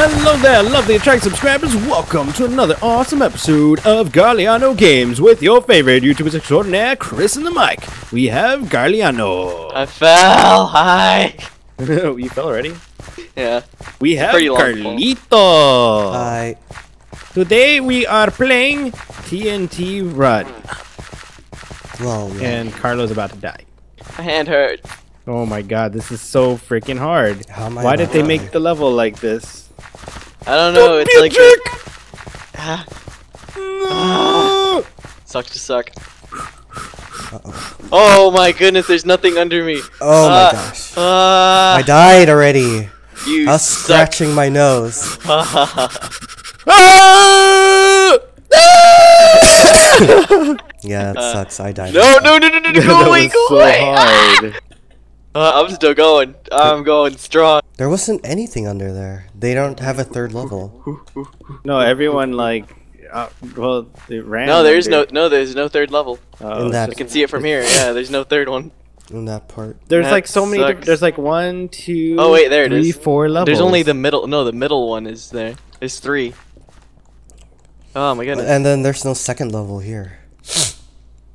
Hello there, lovely attract subscribers. Welcome to another awesome episode of Garliano Games with your favorite YouTubers extraordinaire, Chris and the Mike. We have Garliano. I fell. Hi. You fell already? Yeah. We have Carlito. Hi. Today we are playing TNT Run. Whoa, and Carlo's about to die. My hand hurt. Oh my god, this is so freaking hard. Why did they make the level like this? I don't know, it's like suck to suck. Oh my goodness, there's nothing under me. Oh my gosh. I died already. I was scratching my nose. Yeah, that sucks. I died. No, go away, go away. I'm still going. I'm going strong. There wasn't anything under there. They don't have a third level. No, everyone like, well, they ran. No, there's no third level. I can see it from here. Yeah, there's no third one. In that part. There's that like so sucks. Many. There's like 1, 2. Oh wait, there it is. 3, 4 levels. There's only the middle. No, the middle one is there. There's 3. Oh my goodness. And then there's no second level here.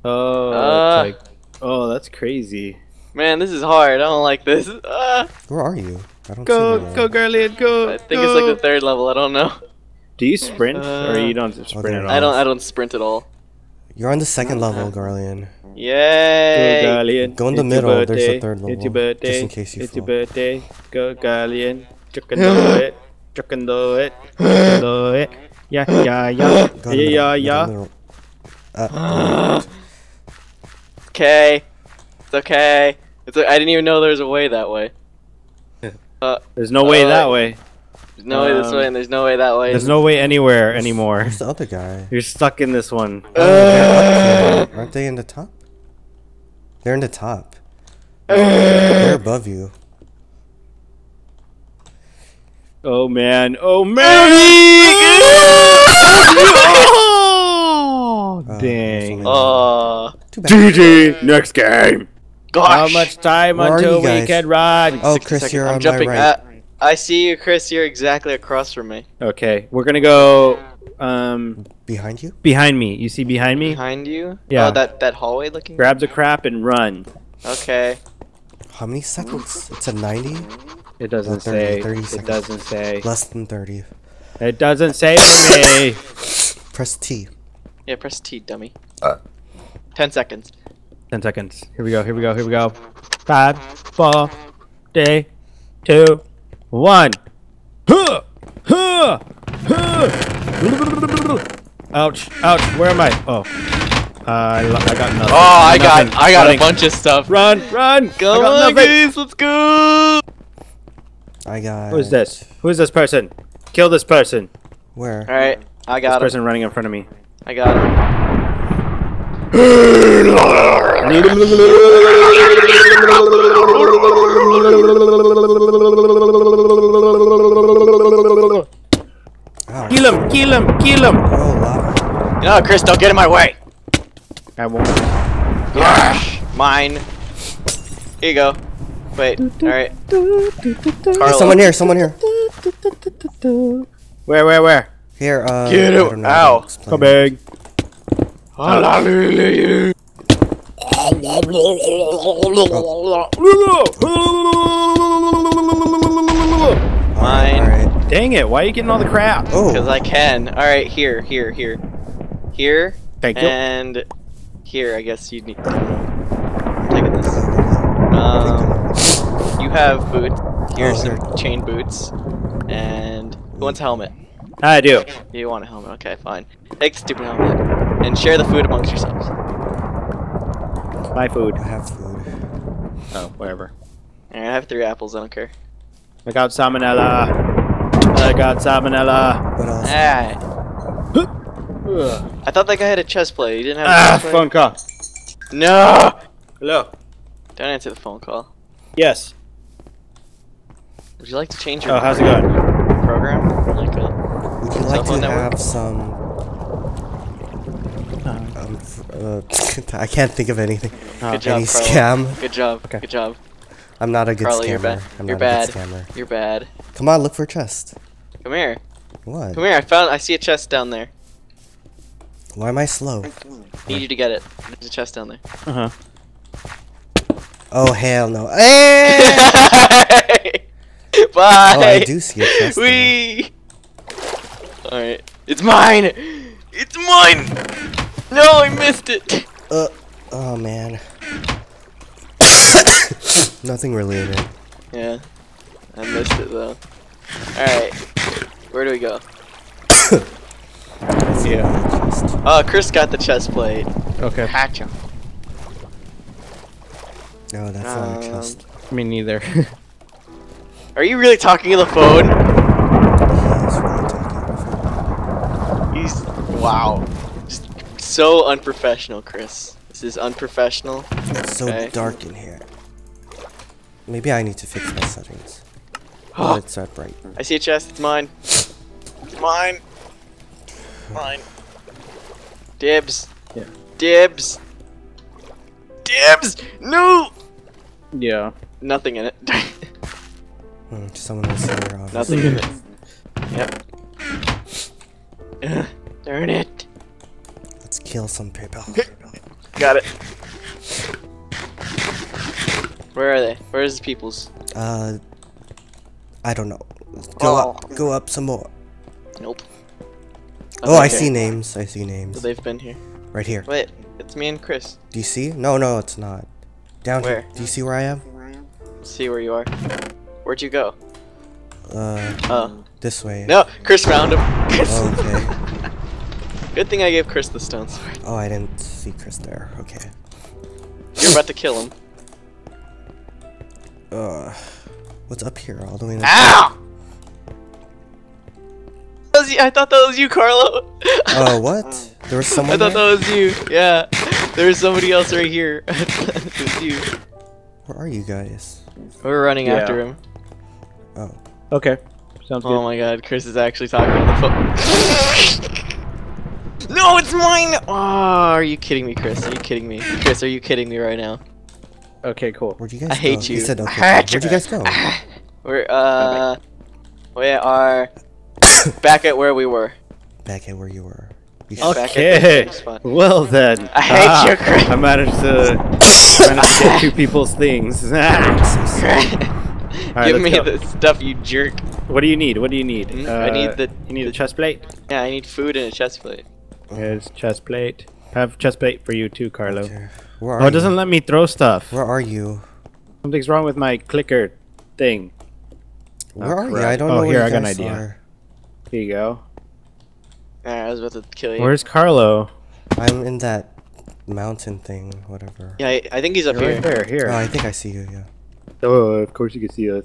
Oh. That's crazy. Man, this is hard. I don't like this. Where are you? I don't see go, Garlian, go. I think it's like the third level. I don't know. Do you sprint or you don't sprint at all? I don't sprint at all. You're on the second level, Garlian. Yay! Go, Garlian. Go in the middle. There's the third level. It's your birthday. Just in case you fall. It's your birthday. Go, Garlian. Chukando it. Chukando it. Chukando it. Yeah, yeah, yeah. Yeah, yeah. Okay. It's okay. I didn't even know there was a way that way. There's no way that way. There's no way this way, and there's no way that way. There's no way anywhere anymore. Where's the other guy? You're stuck in this one. Aren't they in the top? They're in the top. They're above you. Oh man. Oh man. Oh, dang. GG. Next game. Gosh. How much time until we can run? Oh, Chris, you're on my right. I see you, Chris. You're exactly across from me. Okay, we're gonna go. Behind you? Behind me. You see behind me? Behind you? Yeah. Oh, that hallway looking. Grab the crap and run. Okay. How many seconds? It's a 90. It doesn't say. 30 seconds. It doesn't say. Less than 30. It doesn't say for me. Press T. Yeah, press T, dummy. 10 seconds. 10 seconds. Here we go, here we go, here we go. 5, 4, 3, 2, 1. Ouch, ouch, where am I? Oh. I got nothing. Oh, I got running. A bunch of stuff. Run, run, go on, guys, let's go. I got. Who is this? Who is this person? Kill this person. Where? Alright, I got this person running in front of me. I got him. Kill him, kill him, kill him. No, Chris, don't get in my way. I won't. Gosh, mine. Here you go. Wait, alright. Someone here, someone here. Where? Here, get him. Ow. Come back. Oh. Mine. Right. Dang it, why are you getting all the crap? Because I can. Alright, here. Thank you. And here, I guess you need. I'm taking this. You have boots. Here's some chain boots. And who wants a helmet? I do. You want a helmet, okay, fine. Take the stupid helmet. And share the food amongst yourselves. My food. I have food. Oh, whatever. Alright, I have 3 apples, I don't care. I got salmonella. I got salmonella. What else? Alright. I thought that guy had a chest plate. He didn't have a chest plate. Phone call. No! Hello? Don't answer the phone call. Yes. Would you like to change your how's it going? Program? Like a would you like to network? Have some... I can't think of anything. Good job, any scam. Good job. Okay. Good job. I'm not a good Carly, scammer. You're bad. You're bad. Come on, look for a chest. Come here. What? Come here. I see a chest down there. Why am I slow? Need you to get it. There's a chest down there. Uh huh. Oh hell no! Hey! Bye. Oh, I do see a chest. Wee. All right. It's mine. It's mine. No, I missed it. Oh man. Nothing related. Yeah. I missed it though. Alright. Where do we go? Yeah. Oh, Chris got the chest plate. Okay. Hatch him. No, that's not a chest. Me neither. Are you really talking on the phone? Yeah, he's really talking on the phone. He's. Wow. Just so unprofessional, Chris. This is unprofessional. It's so dark in here. Maybe I need to fix my settings. Oh, it's not bright. I see a chest. It's mine. It's mine. Mine. Dibs. Yeah. Dibs. Dibs. No. Yeah. Nothing in it. Someone else here. Nothing in it. Yep. Darn it. Let's kill some people. Got it. Where are they? Where's the peoples? I don't know. Go up some more. Nope. Oh, I see names. I see names. So they've been here. Right here. Wait, it's me and Chris. Do you see? No, no, it's not. Down here. Do you see where I am? See where you are. Where'd you go? This way. No, Chris found him. Chris. Oh, okay. Good thing I gave Chris the stone sword. Oh, I didn't see Chris there. Okay. You're about to kill him. What's up here? All the way in the Ow! That was you. I thought that was you, Carlo. Oh, what? There was someone. I thought that was you. Yeah, there was somebody else right here. It was you. Where are you guys? We're running after him. Oh. Okay. Sounds good. Oh my God, Chris is actually talking on the phone. No, it's mine. Oh, are you kidding me, Chris? Are you kidding me, Chris? Are you kidding me right now? Okay, cool. Where'd you guys go? I hate you. You said okay. Where'd you guys go? We're we are back at where we were. Back at where you were. You okay. Well then. I hate you, Chris. I managed to get two people's things. Right, give me the stuff, you jerk. What do you need? What do you need? I need the. You need a chest plate. Yeah, I need food and a chest plate. Here's chest plate. I have chest plate for you too, Carlo. Okay. Oh, it doesn't let me throw stuff. Where are you? Something's wrong with my clicker thing. Where are you? I don't know where you guys are. Oh, here, I got an idea. Here you go. Alright, I was about to kill you. Where's Carlo? I'm in that mountain thing, whatever. Yeah, I think he's up here. Right there, here. Oh, I think I see you, yeah. Oh, of course you can see us.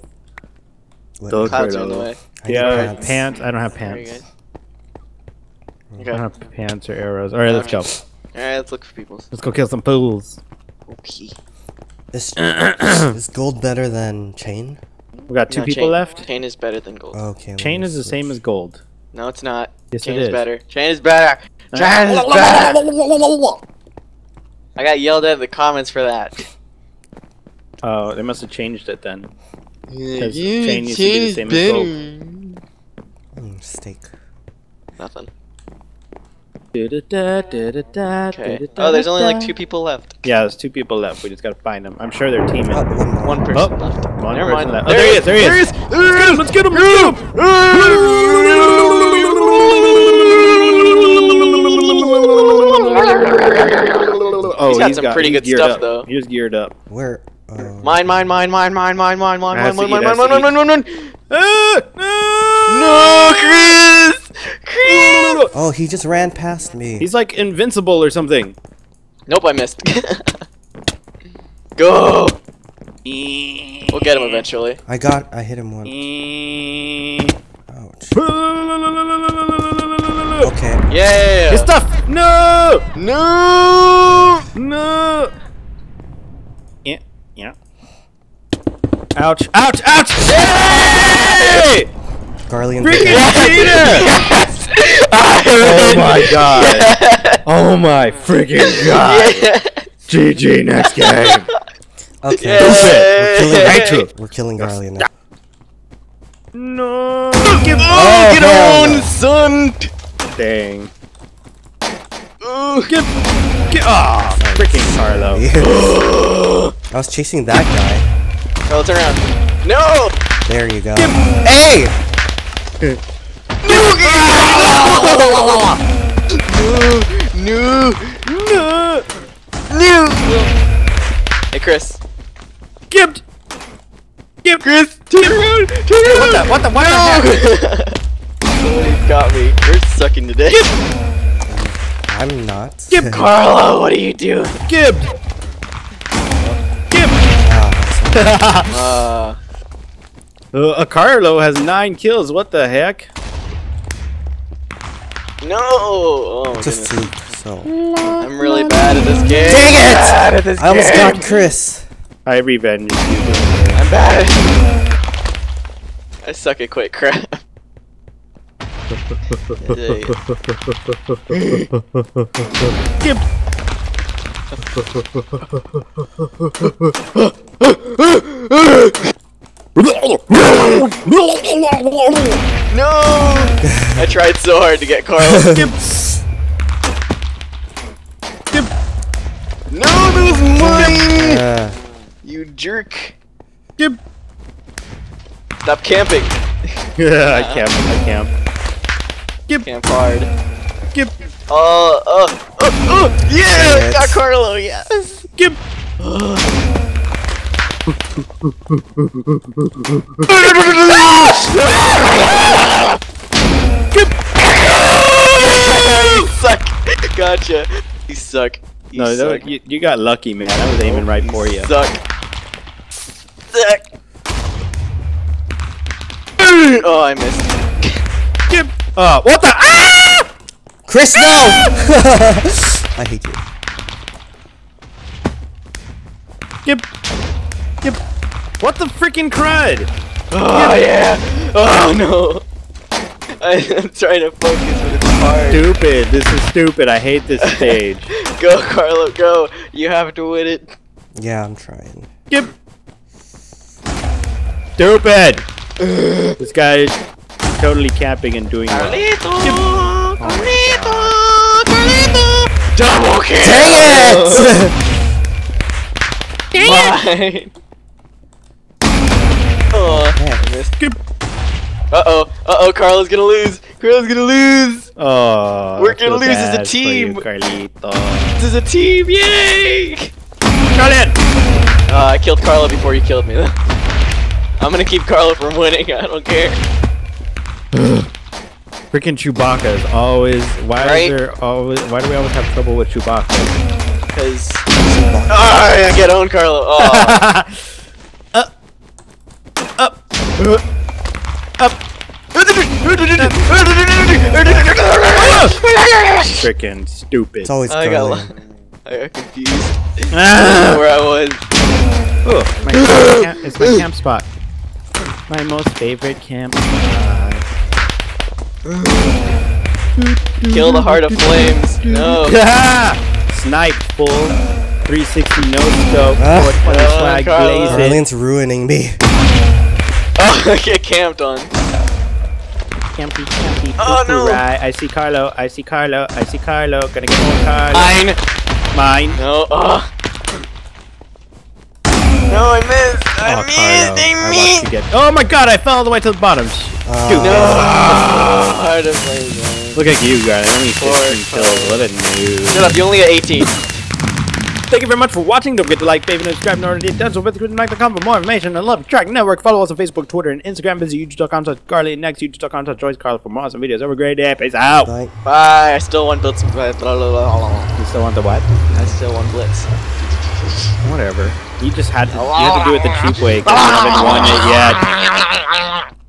Clouds are in the way. Yeah, pants. I don't have pants. I don't have pants or arrows. Alright, let's go. Alright, let's look for people. Let's go kill some fools. Okay. Is gold better than chain? We got two people left. Chain is better than gold. Okay. Chain is the same as gold. No, it's not. Yes, chain is better. Chain is better. Chain is better. I got yelled at in the comments for that. Oh, they must have changed it then. Because chain used to be the same as gold. Steak. Nothing. Okay. Oh, there's only like two people left. Yeah, there's two people left. We just gotta find them. I'm sure they're teaming. One person left. One person left. Oh, there he is! There he is! There he is! Let's get him! Oh, he's got some pretty good stuff though. He's geared up. Where? Mine. No, Chris! Chris! Oh, he just ran past me. He's like invincible or something. Nope, I missed. Go! We'll get him eventually. I hit him once. Ouch. Okay. Yeah! His stuff! No! No! No! Yeah. Yeah. Ouch! Ouch! Ouch! Yay! Yeah! Garliano Games. Yes! Oh my God. Yes! Oh my freaking God. Yes! GG, next game. Okay. We're killing Garliano. No! Oh, get on, son! Dang. Get off! Oh, freaking Carlo. I was chasing that guy. Oh, turn around. No! There you go. Hey! No! Hey, Chris. Gibbed! Gibbed! Chris! Turn around! What the? What the heck? You got me. You're sucking today. I'm not. Gib Carlo, what do you do? Gib! Gib! Carlo has 9 kills, what the heck? No! Oh, just goodness. I'm really bad at this game. Dang it! I almost got Chris. I revenge you. I'm bad at it. I suck at quick crap. No! I tried so hard to get Carl. Skip. No, that was mine. You jerk. Skip. Stop camping. Yeah, I camp. Camp hard. Oh, yeah! Got Carlo, yes! Gib! You suck! Gotcha. You suck. No, you got lucky, man. That was aiming right for you. Suck. Oh, I missed. Gib! What the? Ah! Chris, no! I hate you. Yep. What the freaking crud? Oh yeah! Oh no! I'm trying to focus, but it's hard. Stupid. This is stupid. I hate this stage. Go, Carlo. Go. You have to win it. Yeah, I'm trying. Yep. Stupid. This guy is totally camping and doing well. Carlito! Double kill! Dang it! Dang it! Oh, I missed. Uh oh, Carlo's gonna lose! Oh, we're gonna lose as a team! You, Carlito. This is a team, yay! Carlin! I killed Carlo before you killed me though. I'm gonna keep Carlo from winning, I don't care. Freaking Chewbacca is always. Why do we always have trouble with Chewbacca? Because. Oh, yeah, get on, Carlo. Oh. Up. Freaking stupid. It's always I got confused. I don't know where I was. Oh, my camp, it's my camp spot. My most favorite camp. Kill the heart of flames. No. Snipe, full 360 no scope. Flag blazing. Brilliant's ruining me. Oh, I get camped on. Campy. Oh no! I see Carlo. Gonna get more Carlo. Mine. No. Oh. No, I missed. I missed. Oh my god! I fell all the way to the bottom. Dude, no! Hard to play, man. Look at you, guys. Only 15 kills. What a noob. Shut up, you only got 18. Thank you very much for watching. Don't forget to like, favorite, and subscribe. And already done so with chrisandthemike.com for more information on Love Track Network. Follow us on Facebook, Twitter, and Instagram. Visit youtube.com/Carly and next youtube.com/Carlo for more awesome videos. Have a great day. Peace out. Bye. I still want Blitz. You still want the what? I still want Blitz. Whatever. You just had to do it the cheap way because you haven't won it yet.